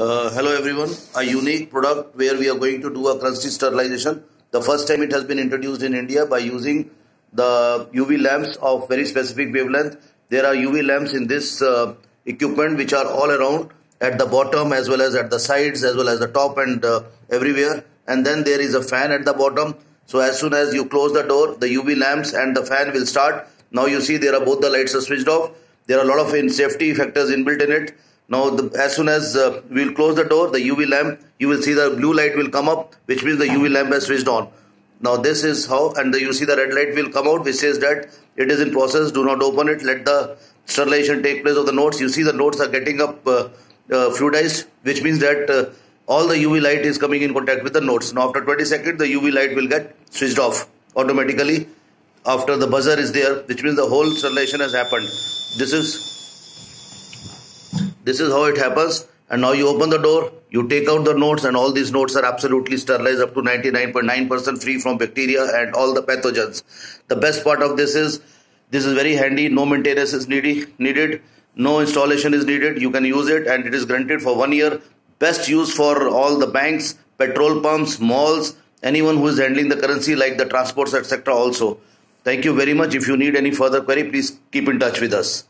Hello everyone, a unique product where we are going to do a crusty sterilization. The first time it has been introduced in India by using the UV lamps of very specific wavelength. There are UV lamps in this equipment which are all around at the bottom as well as at the sides as well as the top and everywhere, and then there is a fan at the bottom. So as soon as you close the door, the UV lamps and the fan will start. Now you see there are both the lights are switched off. There are a lot of safety factors inbuilt in it. Now, as soon as we'll close the door, the UV lamp, you will see the blue light will come up, which means the UV lamp has switched on. Now, this is how, and you see the red light will come out, which says that it is in process, do not open it, let the sterilization take place of the nodes. You see the nodes are getting up fluidized, which means that all the UV light is coming in contact with the nodes. Now, after 20 seconds, the UV light will get switched off automatically after the buzzer is there, which means the whole sterilization has happened. This is how it happens, and now you open the door, you take out the nodes, and all these nodes are absolutely sterilized up to 99.9% free from bacteria and all the pathogens. The best part of this is very handy, no maintenance is needed, no installation is needed, you can use it and it is guaranteed for 1 year. Best use for all the banks, petrol pumps, malls, anyone who is handling the currency like the transports etc. also. Thank you very much. If you need any further query, please keep in touch with us.